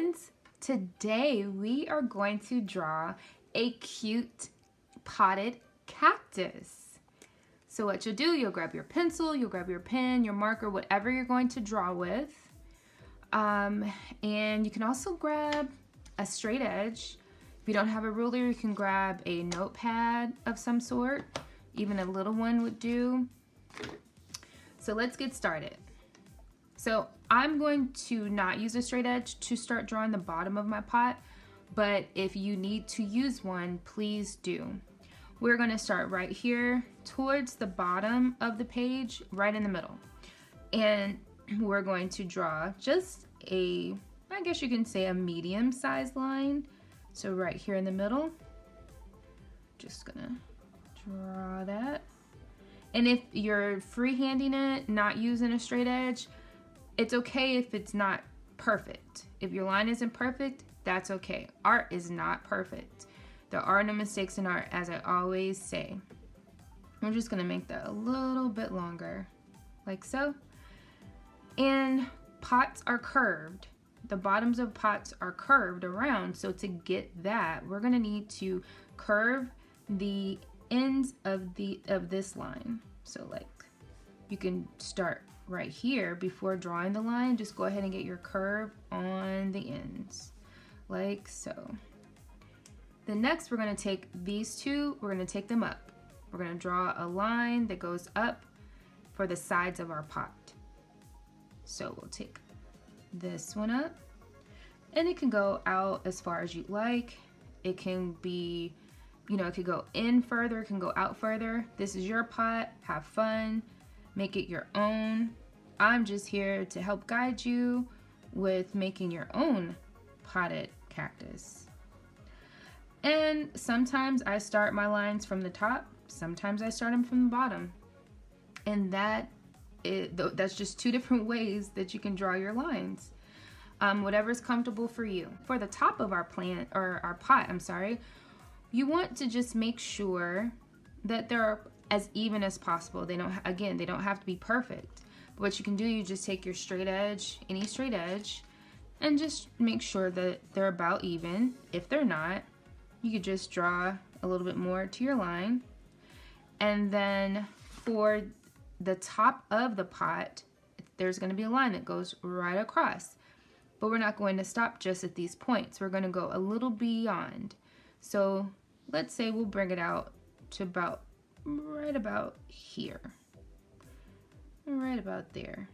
friends, today we are going to draw a cute potted cactus. So what you'll do, you'll grab your pencil, you'll grab your pen, your marker, whatever you're going to draw with. And you can also grab a straight edge. If you don't have a ruler, you can grab a notepad of some sort. Even a little one would do. So let's get started. So I'm going to not use a straight edge to start drawing the bottom of my pot, but if you need to use one, please do. We're going to start right here towards the bottom of the page, right in the middle. And we're going to draw just a, I guess you can say a medium-sized line. So right here in the middle, just gonna draw that. And if you're freehanding it, not using a straight edge, it's okay if it's not perfect. If your line isn't perfect, that's okay. Art is not perfect. There are no mistakes in art, as I always say. I'm just gonna make that a little bit longer, like so. And pots are curved. The bottoms of pots are curved around, so to get that, we're gonna need to curve the ends of this line. So like, you can start right here before drawing the line, just go ahead and get your curve on the ends, like so. Then next, we're gonna take these two, we're gonna take them up. We're gonna draw a line that goes up for the sides of our pot. So we'll take this one up, and it can go out as far as you'd like. It can be, you know, it could go in further, it can go out further. This is your pot, have fun, make it your own. I'm just here to help guide you with making your own potted cactus. And sometimes I start my lines from the top, sometimes I start them from the bottom. And that's just two different ways that you can draw your lines. Whatever's comfortable for you. For the top of our plant, or our pot, I'm sorry, you want to just make sure that they're as even as possible. They don't, again, they don't have to be perfect. But what you can do, you just take your straight edge, any straight edge, and just make sure that they're about even. If they're not, you could just draw a little bit more to your line. And then for the top of the pot, there's going to be a line that goes right across, but we're not going to stop just at these points. We're going to go a little beyond. So let's say we'll bring it out to about right about here, right about there.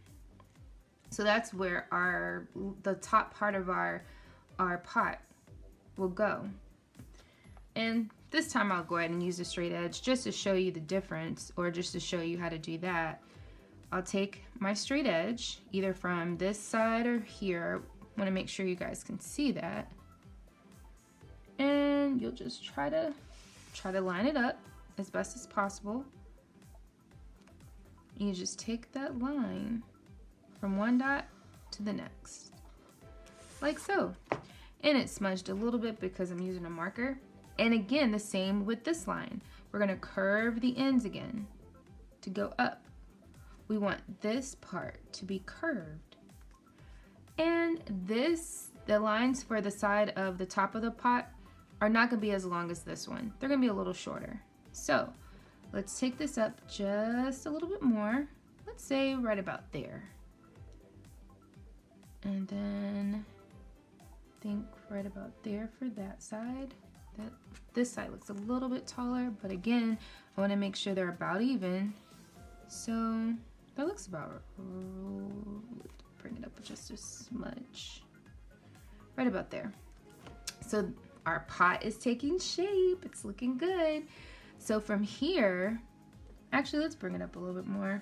So that's where the top part of our pot will go. And this time I'll go ahead and use a straight edge just to show you the difference, or just to show you how to do that. I'll take my straight edge either from this side or here. I want to make sure you guys can see that. And you'll just try to line it up as best as possible. You just take that line from one dot to the next, like so. And it's smudged a little bit because I'm using a marker. And again, the same with this line. We're gonna curve the ends again to go up. We want this part to be curved. And the lines for the side of the top of the pot are not gonna be as long as this one. They're gonna be a little shorter. So let's take this up just a little bit more. Let's say right about there. And then I think right about there for that side. This side looks a little bit taller, but again, I want to make sure they're about even. So that looks about, bring it up just a smudge, right about there. So our pot is taking shape, it's looking good. So from here, actually let's bring it up a little bit more.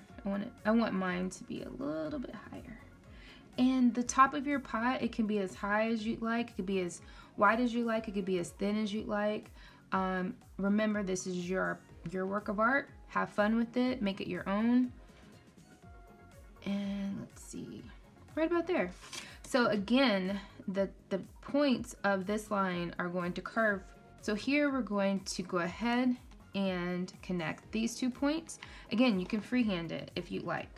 I want mine to be a little bit higher. And the top of your pot, it can be as high as you'd like, it could be as wide as you like, it could be as thin as you'd like. Remember, this is your work of art. Have fun with it, make it your own. And let's see, right about there. So again, the points of this line are going to curve. So here we're going to go ahead and connect these two points. Again, you can freehand it if you'd like.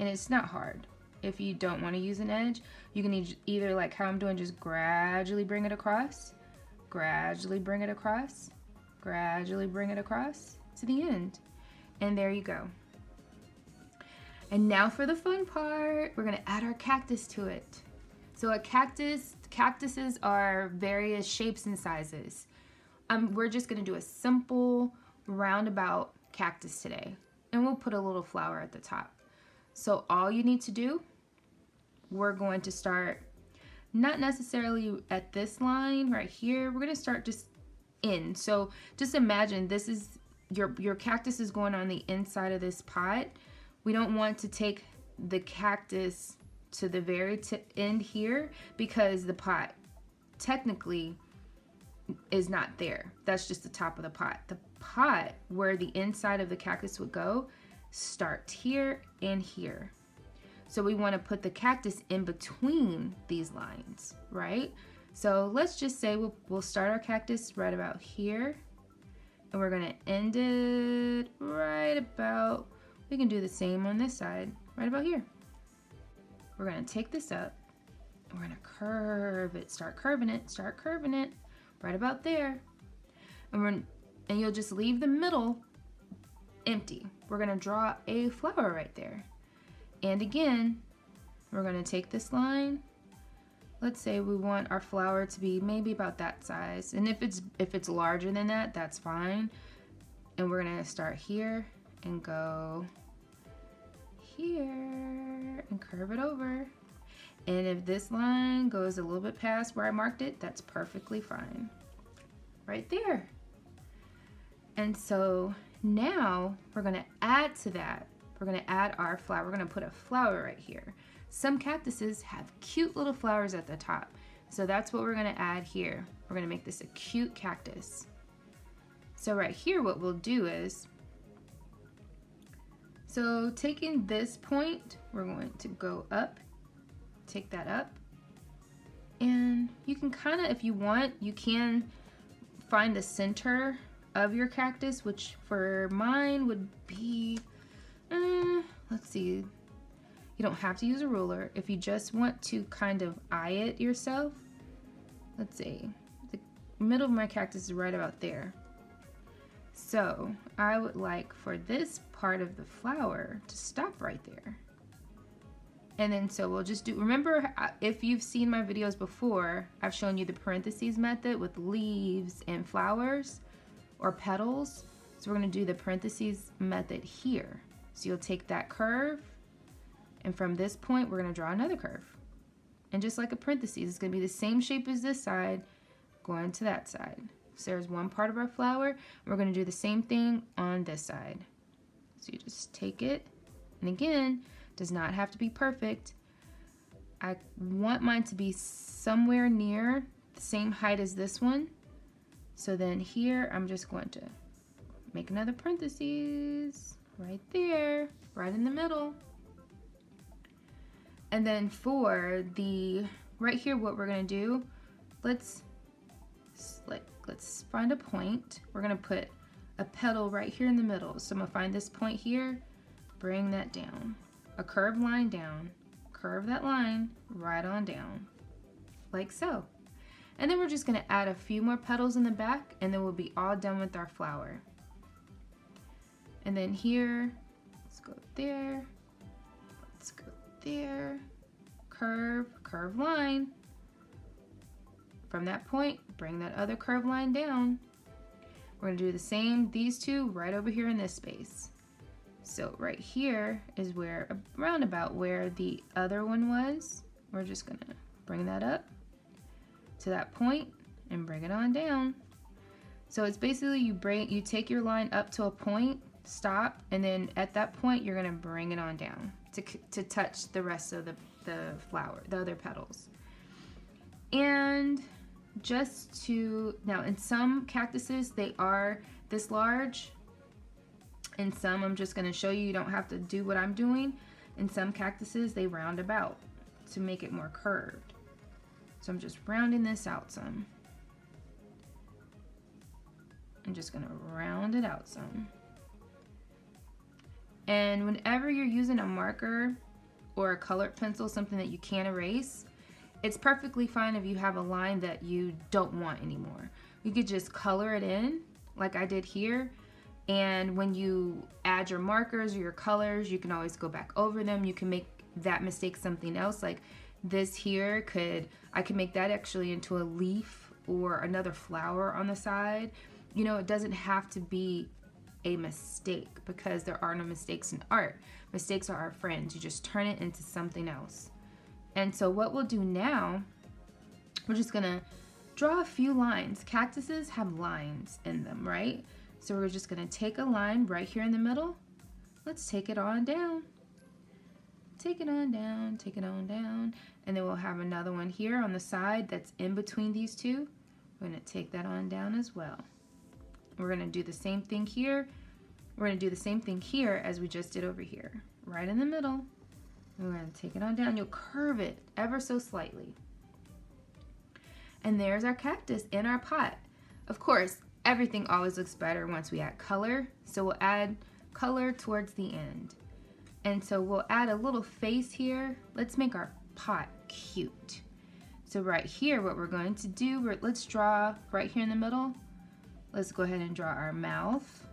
And it's not hard. if you don't want to use an edge. You can either, like how I'm doing, just gradually bring it across, gradually bring it across, gradually bring it across to the end. And there you go. And now for the fun part, we're gonna add our cactus to it. So a cactuses are various shapes and sizes. We're just gonna do a simple roundabout cactus today. And we'll put a little flower at the top. So all you need to do, we're going to start not necessarily at this line right here, we're gonna start just in. So just imagine this is, your cactus is going on the inside of this pot. We don't want to take the cactus to the very end here because the pot technically is not there. That's just the top of the pot. The pot where the inside of the cactus would go starts here and here. So we want to put the cactus in between these lines, right? So let's just say we'll start our cactus right about here, and we're gonna end it right about, we can do the same on this side, right about here. We're gonna take this up, and we're gonna curve it, start curving it, right about there. And, and you'll just leave the middle empty. We're gonna draw a flower right there. And again, we're gonna take this line. Let's say we want our flower to be maybe about that size. And if it's larger than that, that's fine. And we're gonna start here and go here and curve it over. And if this line goes a little bit past where I marked it, that's perfectly fine. Right there. And so now we're gonna add to that. We're gonna add our flower. We're gonna put a flower right here. Some cactuses have cute little flowers at the top. So that's what we're gonna add here. We're gonna make this a cute cactus. So right here, what we'll do is, so taking this point, we're going to go up, take that up, and you can kinda, if you want, you can find the center of your cactus, which for mine would be, let's see, you don't have to use a ruler. If you just want to kind of eye it yourself, let's see, the middle of my cactus is right about there. So I would like for this part of the flower to stop right there. And then so we'll just do, remember if you've seen my videos before, I've shown you the parentheses method with leaves and flowers or petals. So we're gonna do the parentheses method here. So you'll take that curve, and from this point, we're gonna draw another curve. And just like a parentheses, it's gonna be the same shape as this side, going to that side. So there's one part of our flower, we're gonna do the same thing on this side. So you just take it, and again, does not have to be perfect. I want mine to be somewhere near the same height as this one. So then here, I'm just going to make another parentheses right there, right in the middle. And then for the, right here, what we're gonna do, let's find a point. We're gonna put a petal right here in the middle. So I'm gonna find this point here, bring that down. A curved line down, curve that line right on down, like so. And then we're just gonna add a few more petals in the back, and then we'll be all done with our flower. And then here, let's go there, let's go there, curve, curve line. From that point, bring that other curve line down. We're gonna do the same, these two right over here in this space. So right here is where, around about where the other one was. We're just gonna bring that up to that point and bring it on down. So it's basically you take your line up to a point, stop, and then at that point, you're gonna bring it on down to touch the rest of the flower, the other petals. And just to, now in some cactuses, they are this large. In some, I'm just gonna show you, you don't have to do what I'm doing. In some cactuses, they round about to make it more curved. So I'm just rounding this out some. I'm just gonna round it out some. And whenever you're using a marker or a colored pencil, something that you can erase, it's perfectly fine if you have a line that you don't want anymore. You could just color it in like I did here, and when you add your markers or your colors, you can always go back over them. You can make that mistake something else, like this here I could make that actually into a leaf or another flower on the side. You know, it doesn't have to be a mistake, because there are no mistakes in art. Mistakes are our friends. You just turn it into something else. And so what we'll do now, we're just gonna draw a few lines. Cactuses have lines in them, right? So we're just gonna take a line right here in the middle. Let's take it on down. Take it on down, take it on down. And then we'll have another one here on the side that's in between these two. We're gonna take that on down as well. We're gonna do the same thing here. We're gonna do the same thing here as we just did over here, right in the middle. We're gonna take it on down. You'll curve it ever so slightly. And there's our cactus in our pot. Of course, everything always looks better once we add color, so we'll add color towards the end. And so we'll add a little face here. Let's make our pot cute. So right here, what we're going to do, let's draw right here in the middle. Let's go ahead and draw our mouth.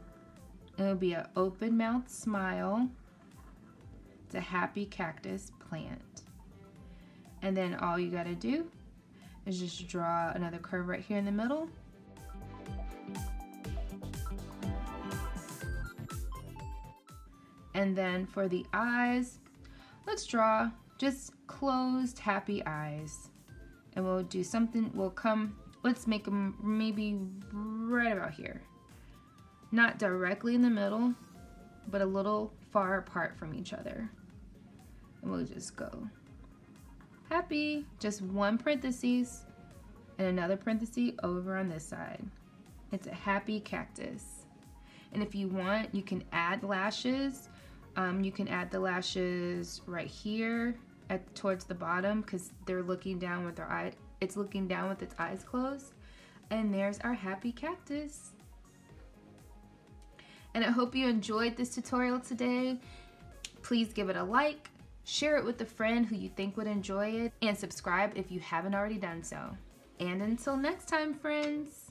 It'll be an open mouth smile. It's a happy cactus plant. And then all you gotta do is just draw another curve right here in the middle. And then for the eyes, let's draw just closed happy eyes. And we'll do something, let's make them maybe right about here. Not directly in the middle, but a little far apart from each other. And we'll just go happy, just one parenthesis and another parenthesis over on this side. It's a happy cactus. And if you want, you can add lashes. You can add the lashes right here towards the bottom, because they're looking down with their eye. It's looking down with its eyes closed. And there's our happy cactus. And I hope you enjoyed this tutorial today. Please give it a like, share it with a friend who you think would enjoy it, and subscribe if you haven't already done so. And until next time, friends.